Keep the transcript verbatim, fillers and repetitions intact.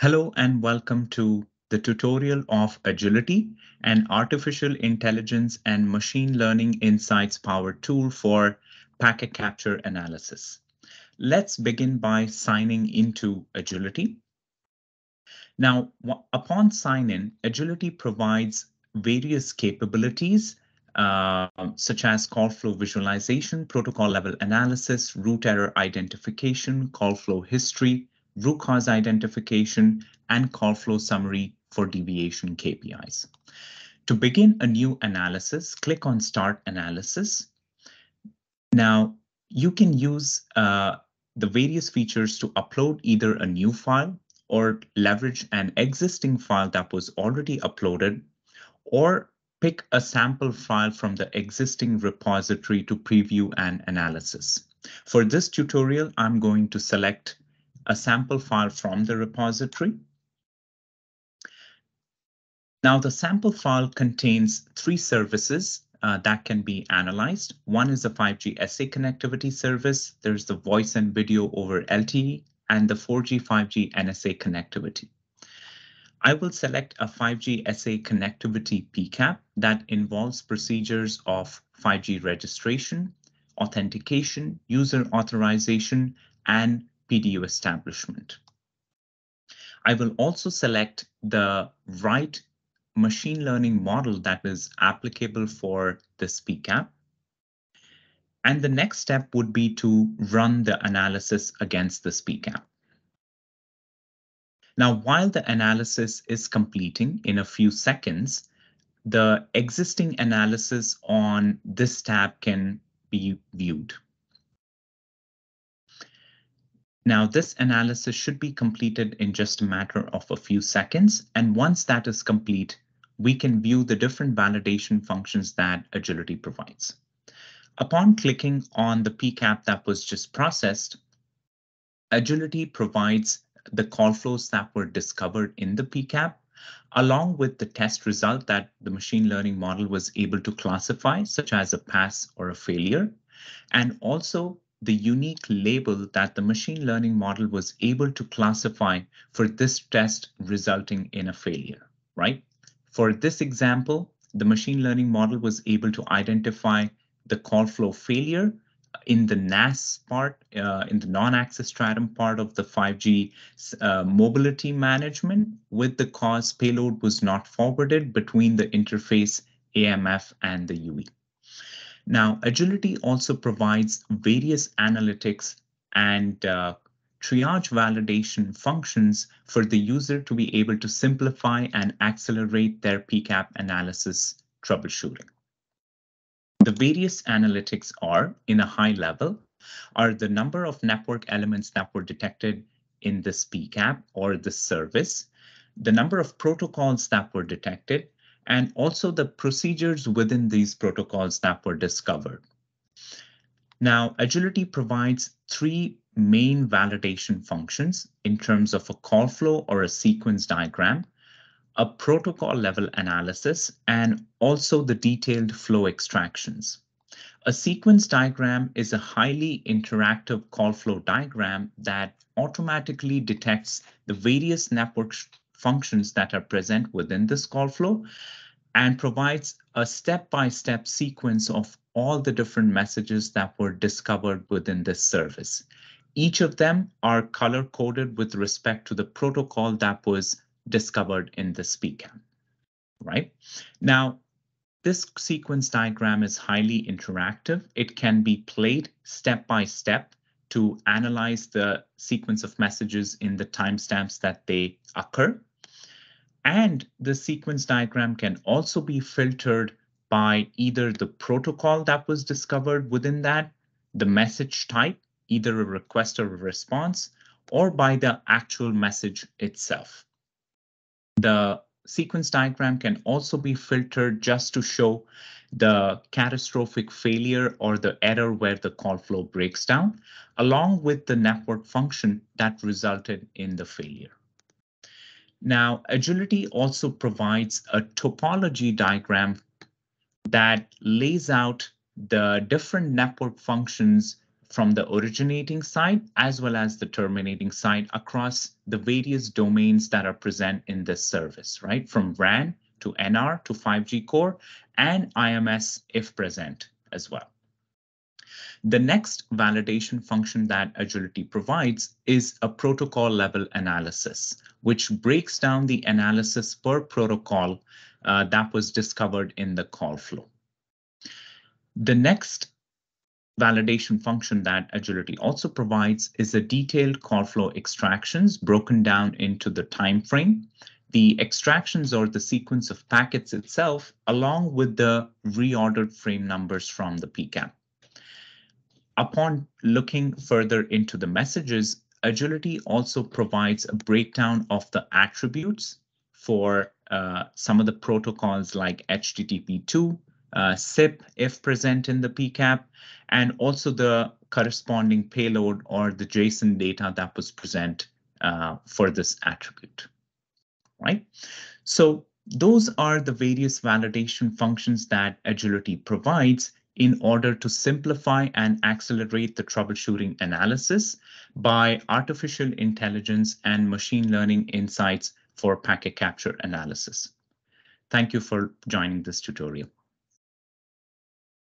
Hello and welcome to the tutorial of Agility, an artificial intelligence and machine learning insights powered tool for packet capture analysis. Let's begin by signing into Agility. Now, upon sign in, Agility provides various capabilities uh, such as call flow visualization, protocol level analysis, root error identification, call flow history, root cause identification, and call flow summary for deviation K P Is. To begin a new analysis, click on Start Analysis. Now, you can use uh, the various features to upload either a new file or leverage an existing file that was already uploaded, or pick a sample file from the existing repository to preview an analysis. For this tutorial, I'm going to select a sample file from the repository. Now, the sample file contains three services uh, that can be analyzed. One is the five G S A connectivity service. There's the voice and video over L T E and the four G five G N S A connectivity. I will select a five G S A connectivity P CAP that involves procedures of five G registration, authentication, user authorization, and P D U establishment. I will also select the right machine learning model that is applicable for this P CAP. And the next step would be to run the analysis against this P CAP. Now, while the analysis is completing in a few seconds, the existing analysis on this tab can be viewed. Now, this analysis should be completed in just a matter of a few seconds, and once that is complete, we can view the different validation functions that Agility provides. Upon clicking on the P CAP that was just processed, Agility provides the call flows that were discovered in the P CAP, along with the test result that the machine learning model was able to classify, such as a pass or a failure, and also the unique label that the machine learning model was able to classify for this test resulting in a failure, right? For this example, the machine learning model was able to identify the call flow failure in the N A S part, uh, in the non-access stratum part of the five G uh, mobility management, with the cause payload was not forwarded between the interface A M F and the U E. Now, Agility also provides various analytics and uh, triage validation functions for the user to be able to simplify and accelerate their P CAP analysis troubleshooting. The various analytics are, in a high level, are the number of network elements that were detected in this P CAP or this service, the number of protocols that were detected, and also the procedures within these protocols that were discovered. Now, Agility provides three main validation functions in terms of a call flow or a sequence diagram, a protocol level analysis, and also the detailed flow extractions. A sequence diagram is a highly interactive call flow diagram that automatically detects the various network functions that are present within this call flow and provides a step-by-step sequence of all the different messages that were discovered within this service. Each of them are color-coded with respect to the protocol that was discovered in this P CAP, right? Now, this sequence diagram is highly interactive. It can be played step-by-step to analyze the sequence of messages in the timestamps that they occur. And the sequence diagram can also be filtered by either the protocol that was discovered within that, the message type, either a request or a response, or by the actual message itself. The sequence diagram can also be filtered just to show the catastrophic failure or the error where the call flow breaks down, along with the network function that resulted in the failure. Now, Agility also provides a topology diagram that lays out the different network functions from the originating side as well as the terminating side across the various domains that are present in this service, right? From R A N to N R to five G core and I M S if present as well. The next validation function that Agility provides is a protocol level analysis, which breaks down the analysis per protocol uh, that was discovered in the call flow. The next validation function that Agility also provides is a detailed call flow extractions broken down into the time frame, the extractions or the sequence of packets itself, along with the reordered frame numbers from the P CAP. Upon looking further into the messages, Agility also provides a breakdown of the attributes for uh, some of the protocols like H T T P two, uh, S I P if present in the P CAP, and also the corresponding payload or the JSON data that was present uh, for this attribute. Right? So those are the various validation functions that Agility provides in order to simplify and accelerate the troubleshooting analysis by artificial intelligence and machine learning insights for packet capture analysis. Thank you for joining this tutorial.